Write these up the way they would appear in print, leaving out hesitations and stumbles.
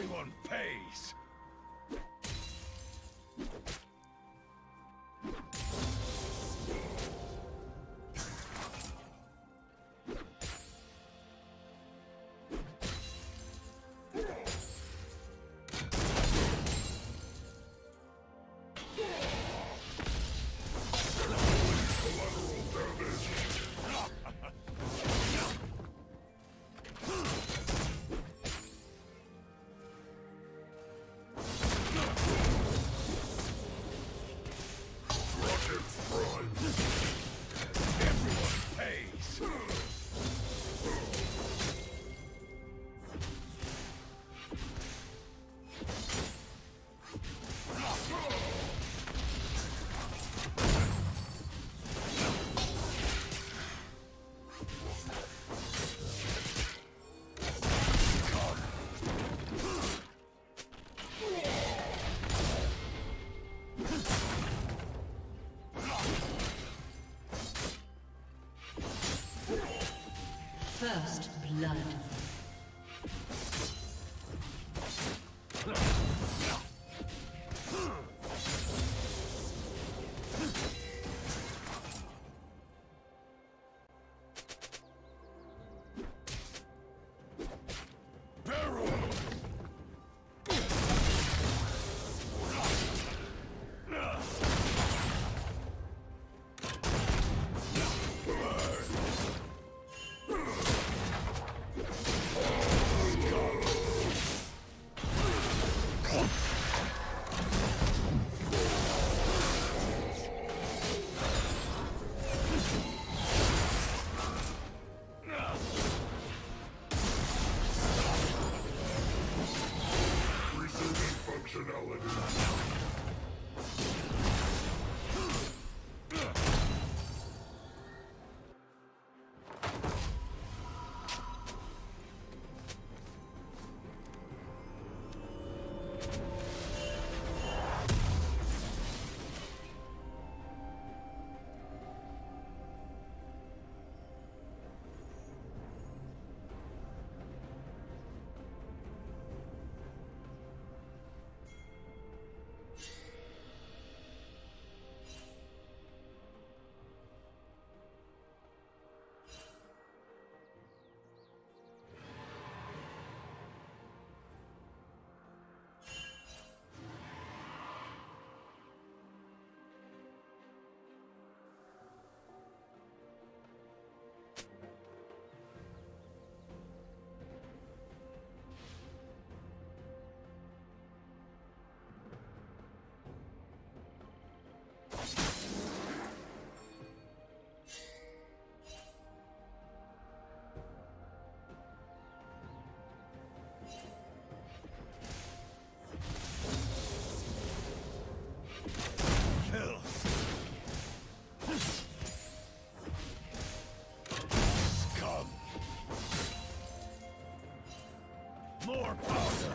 Everyone pays! First blood. More powder!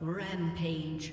Rampage.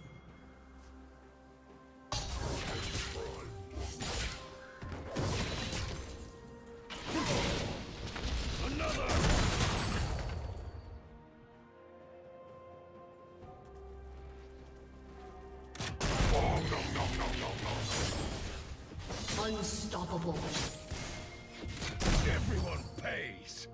Unstoppable. Everyone pays.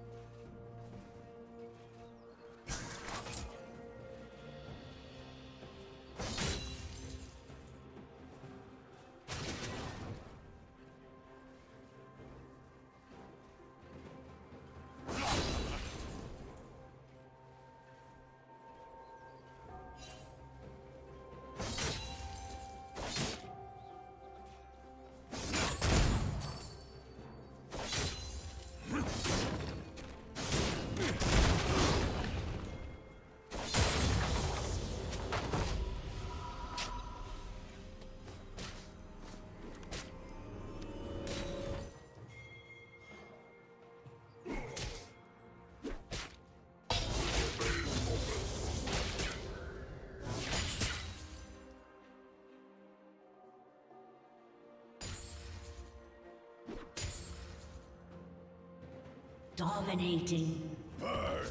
Dominating. Burn.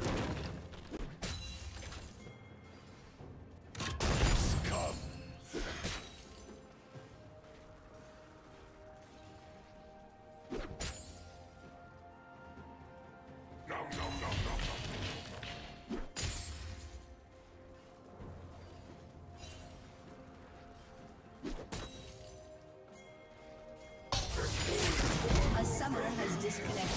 Scum. No. A summoner has disconnected.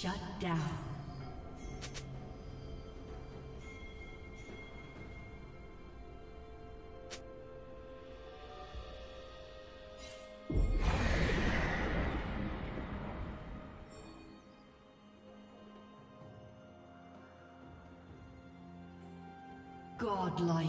Shut down. Godlike.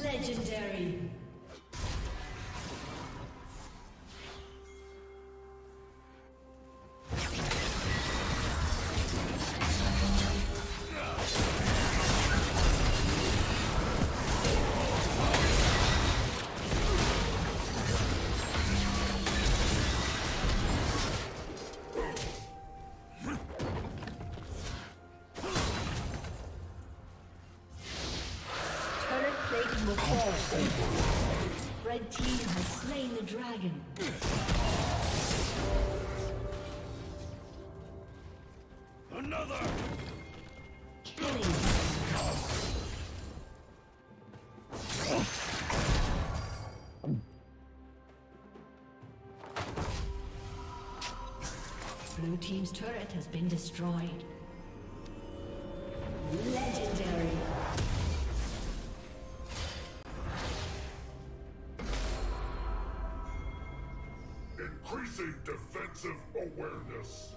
Legendary. Red team has slain the dragon. Another killing. Blue team's turret has been destroyed. Legendary. Increasing defensive awareness.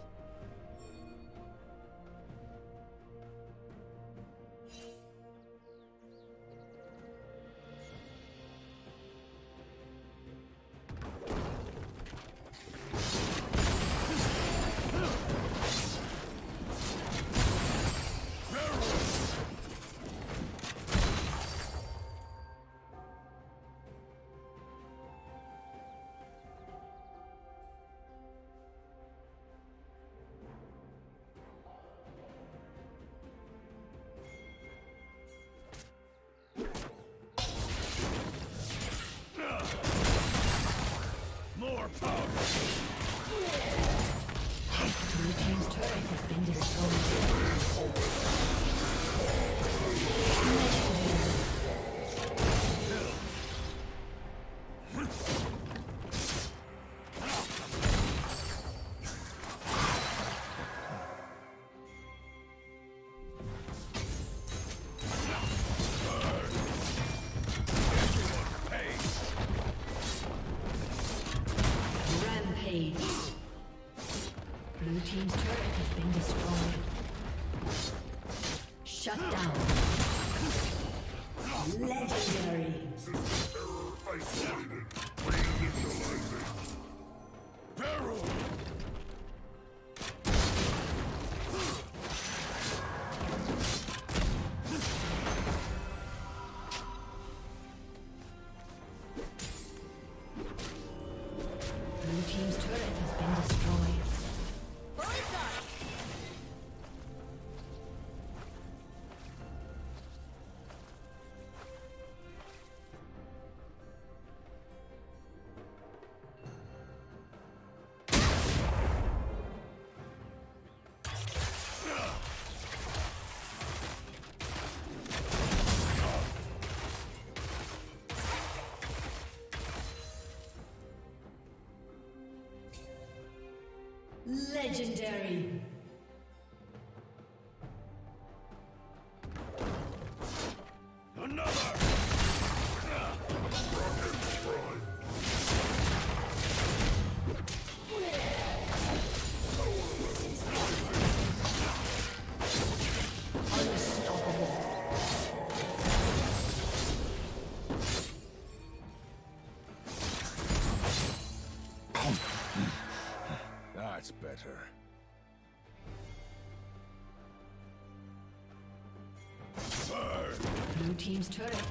Team's turret has been destroyed. Shut down. Legendary. Error isolated. Reinitializing. Peril. Blue team's turret has been destroyed. Legendary. Better. Blue team's turret.